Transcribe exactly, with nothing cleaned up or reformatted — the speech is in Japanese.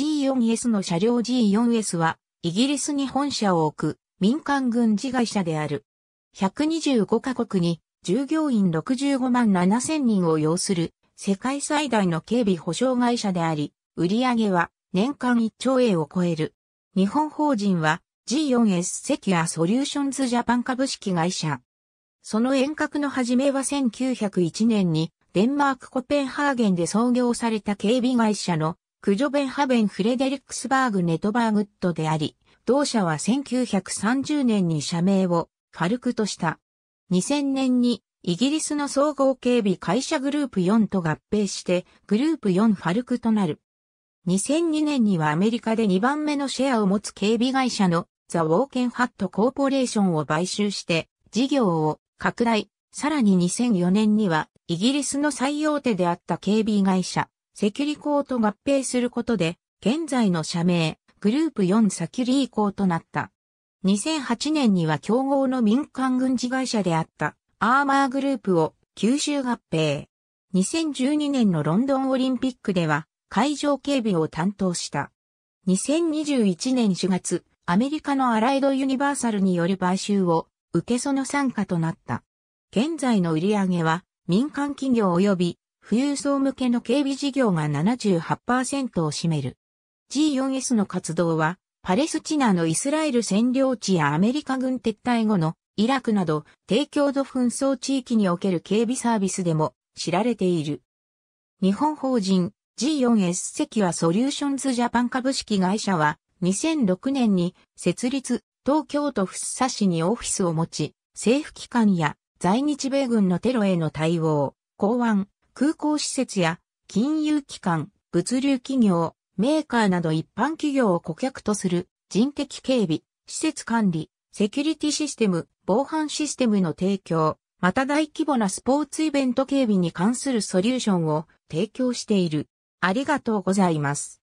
ジーフォーエス の車両 ジーフォーエス は、イギリスに本社を置く民間軍事会社である。ひゃくにじゅうごカ国に従業員ろくじゅうごまんななせんにんを要する世界最大の警備保障会社であり、売上は年間いっちょうえんを超える。日本法人は ジーフォーエス セキュアソリューションズジャパン株式会社。その沿革の始めはせんきゅうひゃくいちねんにデンマークコペンハーゲンで創業された警備会社のクジョベンハベンフレデリックスバーグネトバーグッドであり、同社はせんきゅうひゃくさんじゅうねんに社名をファルクとした。にせんねんにイギリスの総合警備会社グループよんと合併してグループよんファルクとなる。にせんにねんにはアメリカでにばんめのシェアを持つ警備会社のザ・ウォーケンハットコーポレーションを買収して事業を拡大。さらににせんよねんにはイギリスの最大手であった警備会社セキュリコーと合併することで現在の社名グループよんセキュリコーとなった。にせんはちねんには競合の民間軍事会社であったアーマーグループを吸収合併。にせんじゅうにねんのロンドンオリンピックでは会場警備を担当した。にせんにじゅういちねんしがつ、アメリカのアライドユニバーサルによる買収を受けその傘下となった。現在の売上は民間企業及び富裕層向けの警備事業が ななじゅうはちパーセント を占める。ジーフォーエス の活動はパレスチナのイスラエル占領地やアメリカ軍撤退後のイラクなど低強度紛争地域における警備サービスでも知られている。日本法人 ジーフォーエス セキュアソリューションズジャパン株式会社はにせんろくねんに設立、東京都福生市にオフィスを持ち、政府機関や在日米軍のテロへの対応、港湾、空港施設や金融機関、物流企業、メーカーなど一般企業を顧客とする人的警備、施設管理、セキュリティシステム、防犯システムの提供、また大規模なスポーツイベント警備に関するソリューションを提供している。ありがとうございます。